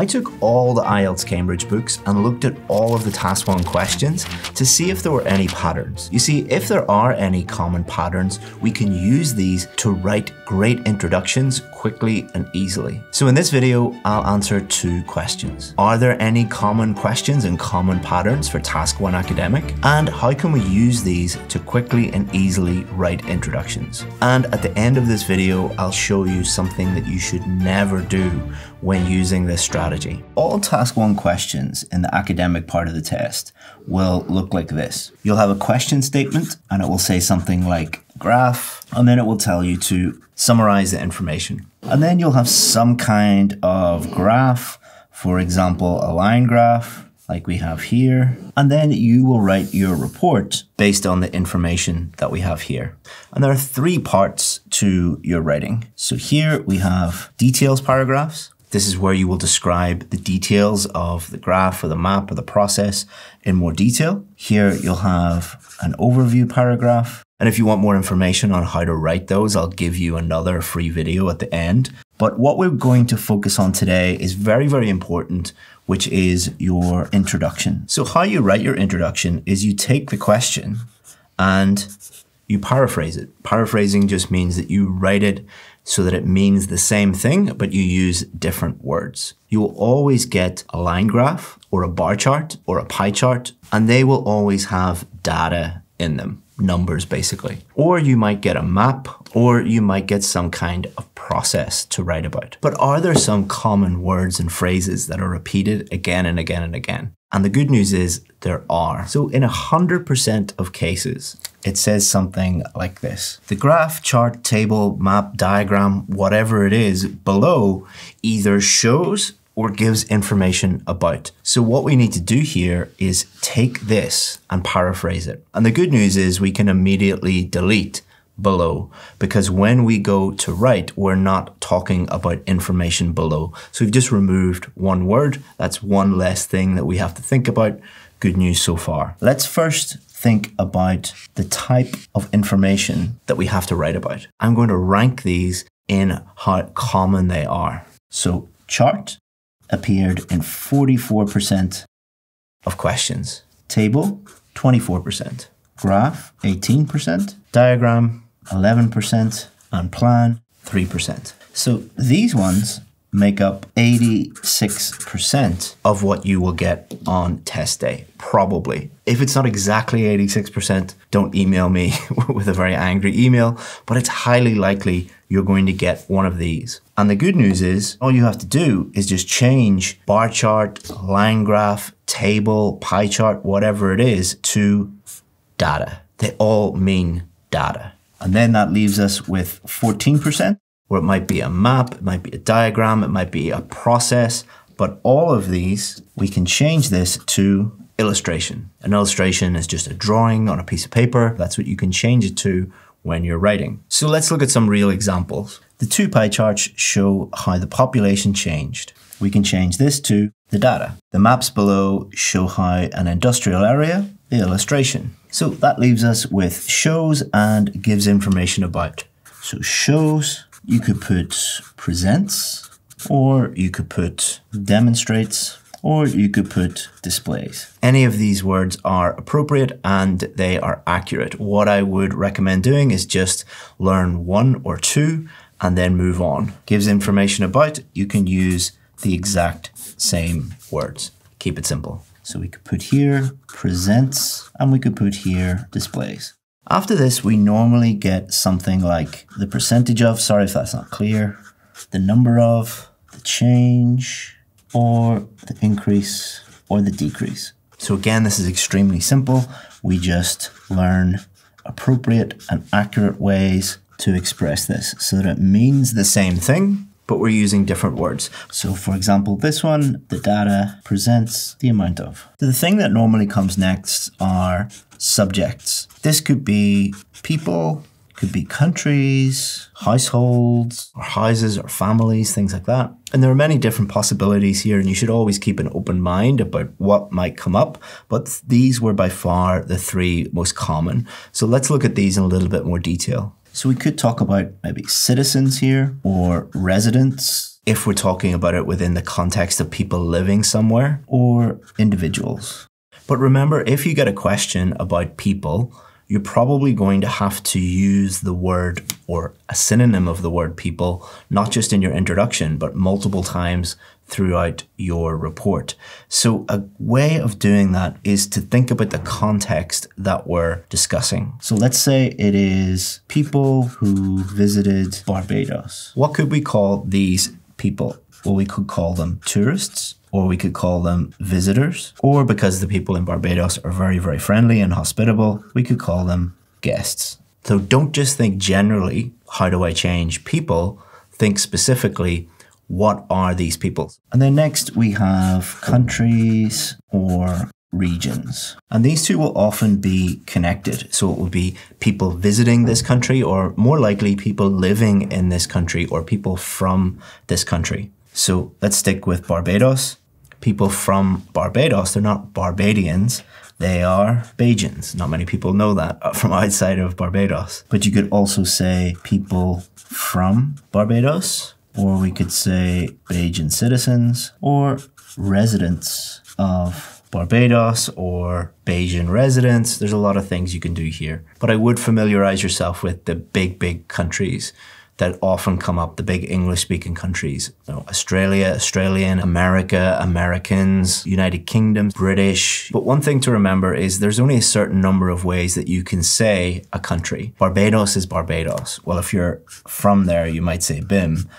I took all the IELTS Cambridge books and looked at all of the Task 1 questions to see if there were any patterns. You see, if there are any common patterns, we can use these to write great introductions quickly and easily. So in this video, I'll answer two questions. Are there any common questions and common patterns for Task 1 Academic? And how can we use these to quickly and easily write introductions? And at the end of this video, I'll show you something that you should never do when using this strategy. All Task 1 questions in the academic part of the test will look like this. You'll have a question statement and it will say something like graph, and then it will tell you to summarize the information. And then you'll have some kind of graph, for example, a line graph like we have here. And then you will write your report based on the information that we have here. And there are three parts to your writing. So here we have details paragraphs. This is where you will describe the details of the graph or the map or the process in more detail. Here you'll have an overview paragraph. And if you want more information on how to write those, I'll give you another free video at the end. But what we're going to focus on today is very, very important, which is your introduction. So how you write your introduction is you take the question and you paraphrase it. Paraphrasing just means that you write it so that it means the same thing, but you use different words. You will always get a line graph or a bar chart or a pie chart, and they will always have data in them. Numbers basically. Or you might get a map, or you might get some kind of process to write about. But are there some common words and phrases that are repeated again and again and again? And the good news is there are. So in 100% of cases, it says something like this. The graph, chart, table, map, diagram, whatever it is below either shows or gives information about. So what we need to do here is take this and paraphrase it. And the good news is we can immediately delete below, because when we go to write, we're not talking about information below. So we've just removed one word. That's one less thing that we have to think about. Good news so far. Let's first think about the type of information that we have to write about. I'm going to rank these in how common they are. So chart appeared in 44% of questions. Table, 24%. Graph, 18%. Diagram, 11%. And plan, 3%. So these ones make up 86% of what you will get on test day, probably. If it's not exactly 86%, don't email me with a very angry email, but it's highly likely you're going to get one of these. And the good news is all you have to do is just change bar chart, line graph, table, pie chart, whatever it is, to data. They all mean data. And then that leaves us with 14%, where it might be a map, it might be a diagram, it might be a process, but all of these, we can change this to illustration. An illustration is just a drawing on a piece of paper. That's what you can change it to when you're writing. So let's look at some real examples. The two pie charts show how the population changed. We can change this to the data. The maps below show how an industrial area, the illustration. So that leaves us with shows and gives information about. So shows, you could put presents, or you could put demonstrates, or you could put displays. Any of these words are appropriate and they are accurate. What I would recommend doing is just learn one or two and then move on. Gives information about, you can use the exact same words. Keep it simple. So we could put here presents, and we could put here displays. After this, we normally get something like the percentage of, sorry if that's not clear, the number of, the change, or the increase or the decrease. So again, this is extremely simple. We just learn appropriate and accurate ways to express this so that it means the same thing, but we're using different words. So for example, this one, the data, presents, the amount of. So the thing that normally comes next are subjects. This could be people, could be countries, households, or houses or families, things like that. And there are many different possibilities here, and you should always keep an open mind about what might come up, but these were by far the three most common. So let's look at these in a little bit more detail. So we could talk about maybe citizens here, or residents, if we're talking about it within the context of people living somewhere or individuals. But remember, if you get a question about people, you're probably going to have to use the word or a synonym of the word people, not just in your introduction, but multiple times throughout your report. So a way of doing that is to think about the context that we're discussing. So let's say it is people who visited Barbados. What could we call these people? Well, we could call them tourists, or we could call them visitors, or because the people in Barbados are very, very friendly and hospitable, we could call them guests. So don't just think generally, how do I change people? Think specifically, what are these people? And then next we have countries or regions. And these two will often be connected. So it will be people visiting this country, or more likely people living in this country, or people from this country. So let's stick with Barbados. People from Barbados, they're not Barbadians, they are Bajans. Not many people know that from outside of Barbados. But you could also say people from Barbados, or we could say Bajan citizens, or residents of Barbados, or Bajan residents. There's a lot of things you can do here. But I would familiarize yourself with the big, big countries that often come up, the big English-speaking countries. So Australia, Australian, America, Americans, United Kingdom, British. But one thing to remember is there's only a certain number of ways that you can say a country. Barbados is Barbados. Well, if you're from there, you might say BIM,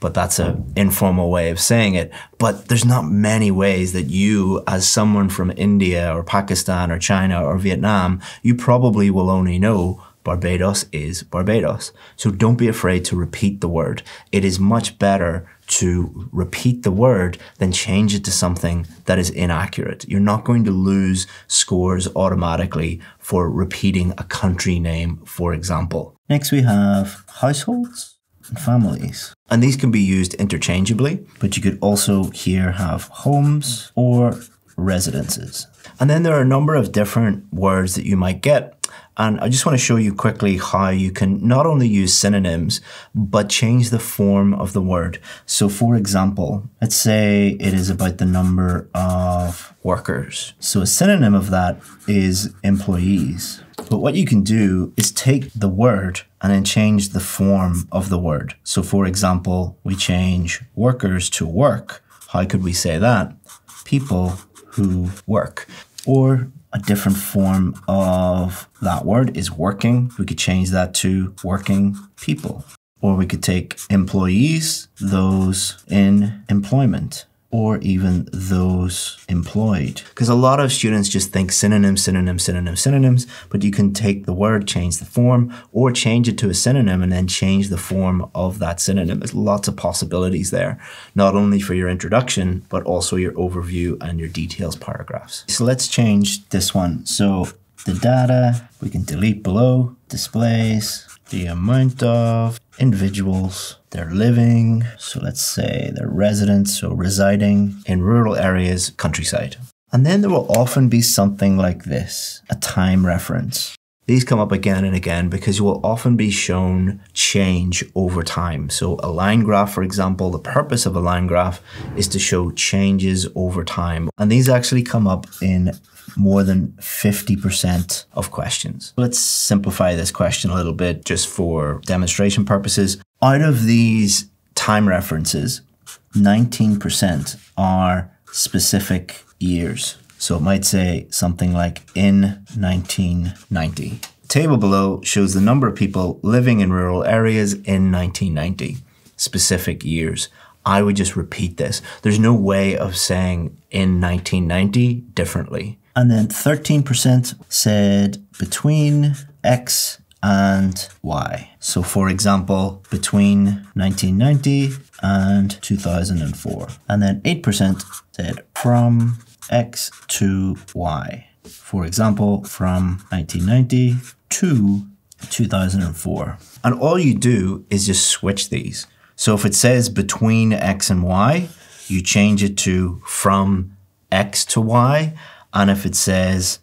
but that's an informal way of saying it. But there's not many ways that you, as someone from India or Pakistan or China or Vietnam, you probably will only know Barbados is Barbados. So don't be afraid to repeat the word. It is much better to repeat the word than change it to something that is inaccurate. You're not going to lose scores automatically for repeating a country name, for example. Next we have households and families. And these can be used interchangeably, but you could also here have homes or residences. And then there are a number of different words that you might get. And I just want to show you quickly how you can not only use synonyms, but change the form of the word. So for example, let's say it is about the number of workers. So a synonym of that is employees. But what you can do is take the word and then change the form of the word. So for example, we change workers to work. How could we say that? People who work. Or a different form of that word is working. We could change that to working people. Or we could take employees, those in employment, or even those employed. Because a lot of students just think synonyms, synonyms, synonyms, synonyms, but you can take the word, change the form, or change it to a synonym and then change the form of that synonym. There's lots of possibilities there, not only for your introduction, but also your overview and your details paragraphs. So let's change this one. So the data, we can delete below, displays, the amount of individuals, they're living, so let's say they're residents or residing in rural areas, countryside. And then there will often be something like this, a time reference. These come up again and again because you will often be shown change over time. So a line graph, for example, the purpose of a line graph is to show changes over time. And these actually come up in more than 50% of questions. Let's simplify this question a little bit just for demonstration purposes. Out of these time references, 19% are specific years. So it might say something like in 1990. The table below shows the number of people living in rural areas in 1990, specific years. I would just repeat this. There's no way of saying in 1990 differently. And then 13% said between X and Y. So for example, between 1990 and 2004. And then 8% said from X to Y. For example, from 1990 to 2004. And all you do is just switch these. So if it says between X and Y, you change it to from X to Y. And if it says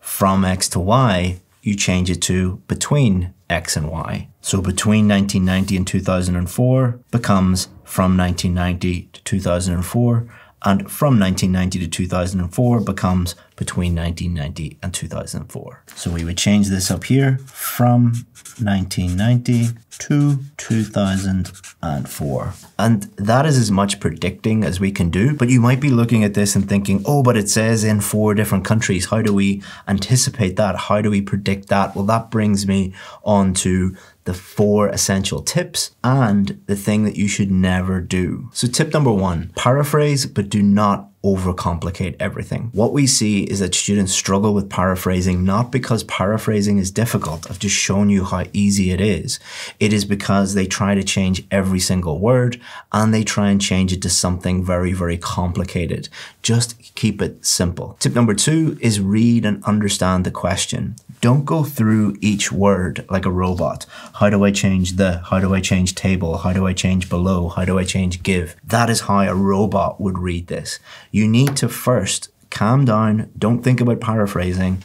from X to Y, you change it to between X and Y. So between 1990 and 2004 becomes from 1990 to 2004, and from 1990 to 2004 becomes between 1990 and 2004. So we would change this up here from 1990 to 2004. And that is as much predicting as we can do, but you might be looking at this and thinking, oh, but it says in 4 different countries. How do we anticipate that? How do we predict that? Well, that brings me on to the 4 essential tips and the thing that you should never do. So tip number 1, paraphrase, but do not overcomplicate everything. What we see is that students struggle with paraphrasing, not because paraphrasing is difficult. I've just shown you how easy it is. It is because they try to change every single word and they try and change it to something very, very complicated. Just keep it simple. Tip number 2 is read and understand the question. Don't go through each word like a robot. How do I change the? How do I change table? How do I change below? How do I change give? That is how a robot would read this. You need to first calm down, don't think about paraphrasing,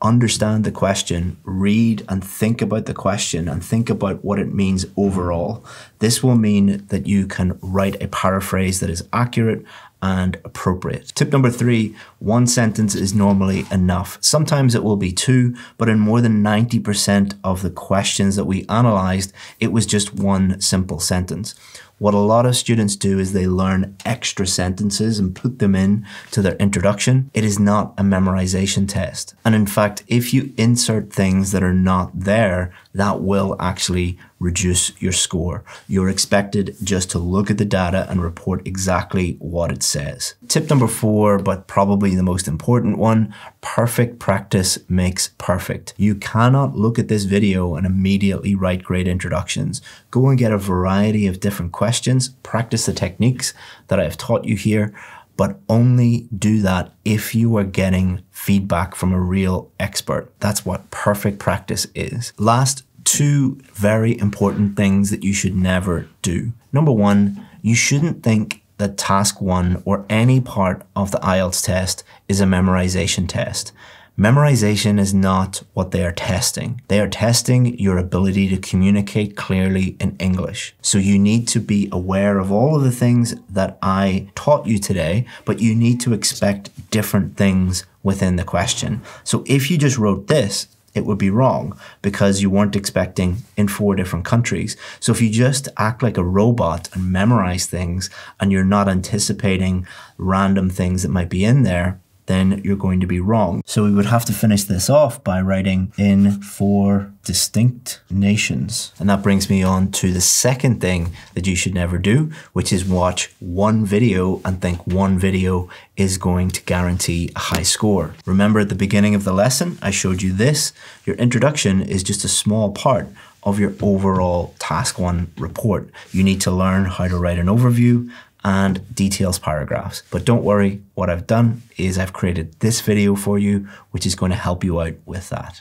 understand the question, read and think about the question and think about what it means overall. This will mean that you can write a paraphrase that is accurate and appropriate. Tip number 3, 1 sentence is normally enough. Sometimes it will be 2, but in more than 90% of the questions that we analyzed, it was just 1 simple sentence. What a lot of students do is they learn extra sentences and put them in to their introduction. It is not a memorization test. And in fact, if you insert things that are not there, that will actually reduce your score. You're expected just to look at the data and report exactly what it says. Tip number 4, but probably the most important one, perfect practice makes perfect. You cannot look at this video and immediately write great introductions. Go and get a variety of different questions, practice the techniques that I've taught you here, but only do that if you are getting feedback from a real expert. That's what perfect practice is. Last, 2 very important things that you should never do. Number 1, you shouldn't think that task 1 or any part of the IELTS test is a memorization test. Memorization is not what they are testing. They are testing your ability to communicate clearly in English. So you need to be aware of all of the things that I taught you today, but you need to expect different things within the question. So if you just wrote this, it would be wrong because you weren't expecting in 4 different countries. So if you just act like a robot and memorize things and you're not anticipating random things that might be in there, then you're going to be wrong. So we would have to finish this off by writing in 4 distinct nations. And that brings me on to the second thing that you should never do, which is watch 1 video and think 1 video is going to guarantee a high score. Remember at the beginning of the lesson, I showed you this. Your introduction is just a small part of your overall task 1 report. You need to learn how to write an overview and details paragraphs. But don't worry, what I've done is I've created this video for you, which is going to help you out with that.